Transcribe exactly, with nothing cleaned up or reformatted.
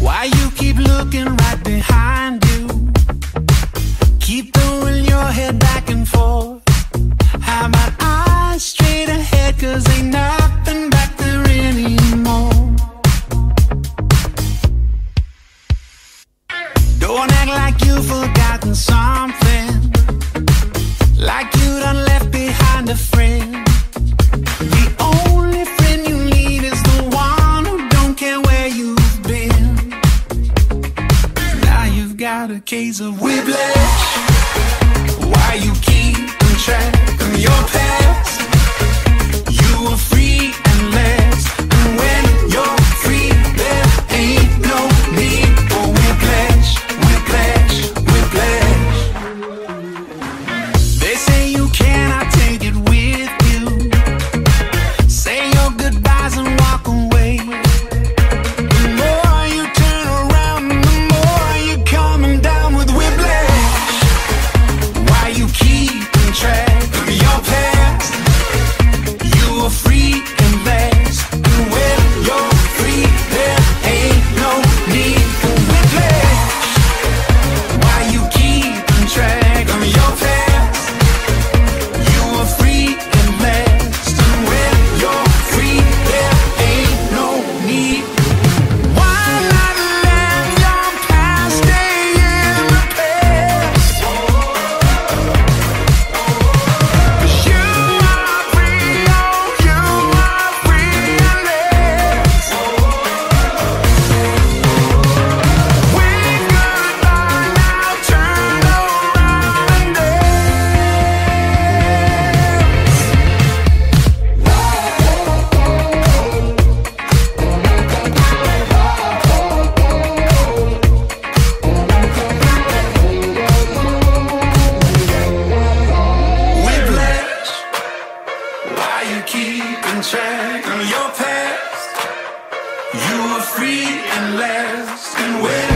Why you keep looking right behind you? Keep throwing your head back and forth. Have my eyes straight ahead, cause ain't nothing back there anymore. Don't act like you've forgotten something, like you done left behind a friend. The only friend you need is the one who don't care where you've been. Now you've got a case of whiplash. Why you keeping track of your past? You were free and last, and when you're free, there ain't no need for whiplash, whiplash, whiplash. They say you cannot take it with you. Say your goodbyes and walk away. The more you turn around, the more you're coming down with whiplash. Why you keeping track of your past? You were free and last, and when you're free, there ain't no need for whiplash. Why you keeping track of your past? You were free and last, and when you're free, there ain't no need. Why not let your past stay in the past? 'Cause you are free, oh, you are free and last. Wave goodbye now, turn around and dance. Whiplash, why you keeping track of your past? You were free and last, and when